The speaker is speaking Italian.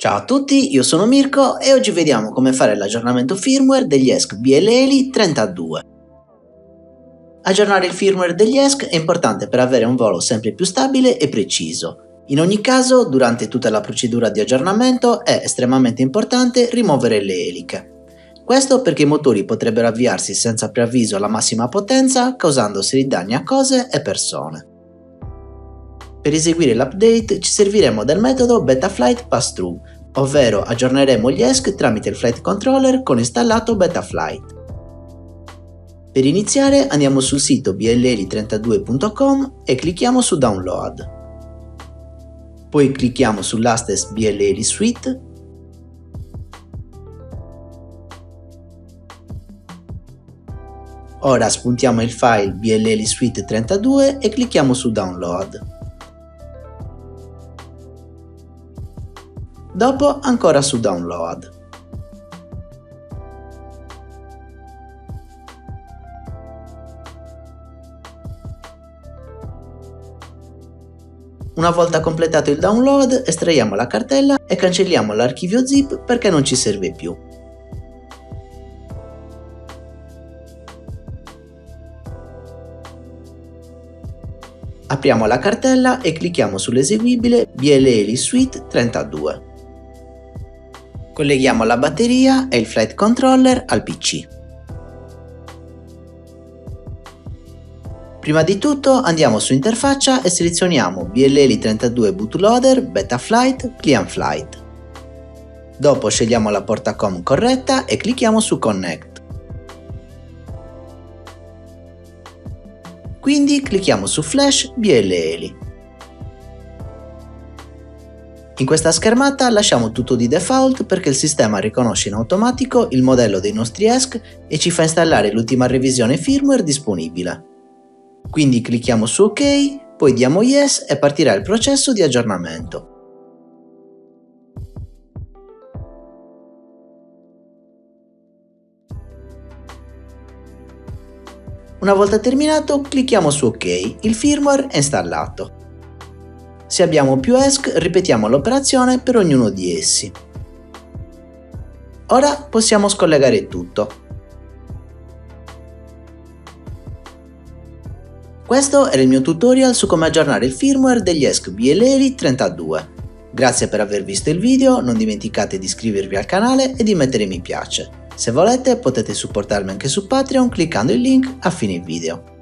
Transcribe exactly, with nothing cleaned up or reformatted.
Ciao a tutti, io sono Mirko e oggi vediamo come fare l'aggiornamento firmware degli E S C B L Heli trentadue. Aggiornare il firmware degli E S C è importante per avere un volo sempre più stabile e preciso. In ogni caso, durante tutta la procedura di aggiornamento è estremamente importante rimuovere le eliche. Questo perché i motori potrebbero avviarsi senza preavviso alla massima potenza, causando seri danni a cose e persone. Per eseguire l'update ci serviremo del metodo Betaflight Pass-Through, ovvero aggiorneremo gli E S C tramite il Flight Controller con installato Betaflight. Per iniziare andiamo sul sito B L Heli trentadue punto com e clicchiamo su Download. Poi clicchiamo sull'astex BLHeliSuite . Ora spuntiamo il file B L Heli Suite trentadue e clicchiamo su Download. Dopo ancora su Download. Una volta completato il download, estraiamo la cartella e cancelliamo l'archivio zip perché non ci serve più. Apriamo la cartella e clicchiamo sull'eseguibile B L Heli Suite trentadue. Colleghiamo la batteria e il flight controller al P C. Prima di tutto andiamo su interfaccia e selezioniamo B L Heli trentadue bootloader, Betaflight, Cleanflight. Dopo scegliamo la porta COM corretta e clicchiamo su Connect. Quindi clicchiamo su Flash B L Heli. In questa schermata lasciamo tutto di default perché il sistema riconosce in automatico il modello dei nostri E S C e ci fa installare l'ultima revisione firmware disponibile. Quindi clicchiamo su OK, poi diamo Yes e partirà il processo di aggiornamento. Una volta terminato clicchiamo su OK, il firmware è installato. Se abbiamo più E S C, ripetiamo l'operazione per ognuno di essi. Ora possiamo scollegare tutto. Questo era il mio tutorial su come aggiornare il firmware degli E S C B L Heli trentadue. Grazie per aver visto il video, non dimenticate di iscrivervi al canale e di mettere mi piace. Se volete potete supportarmi anche su Patreon cliccando il link a fine video.